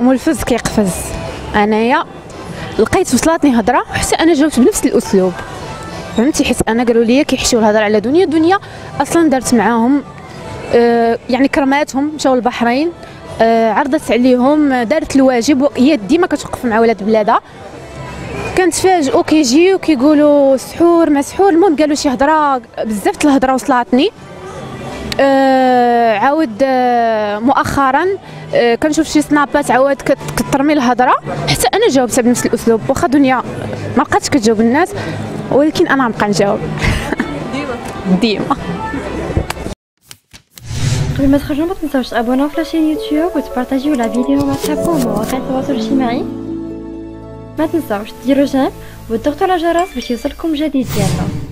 ملفز كيقفز. انايا لقيت وصلاتني هضره حتى انا جاوبت بنفس الاسلوب، فهمتي؟ حيت انا قالوا لي كيحشيو الهضره على دنيا اصلا دارت معاهم، يعني كرماتهم، مشاو البحرين، عرضت عليهم، دارت الواجب. هي ديما كتوقف مع ولاد بلادها، كنتفاجئوا كيجيو كيقولوا سحور ما سحور. المهم قالوا شي هضره، بزاف الهضره وصلاتني. عاود مؤخرا كنشوف شي سنابات عاود كترمي الهضره، حتى انا جاوبتها بنفس الاسلوب. واخا دنيا ما بقاتش كتجاوب الناس، ولكن انا غنبقى نجاوب ديما. قبل ما تخرجوا ما تنساوش تابوناو في لاشين يوتيوب وتبارطاجيو لا فيديو مع صحابكم ومواقع التواصل الاجتماعي. ما تنساوش ديروا جيم وتضغطوا على الجرس باش يوصلكم جديد ديالنا.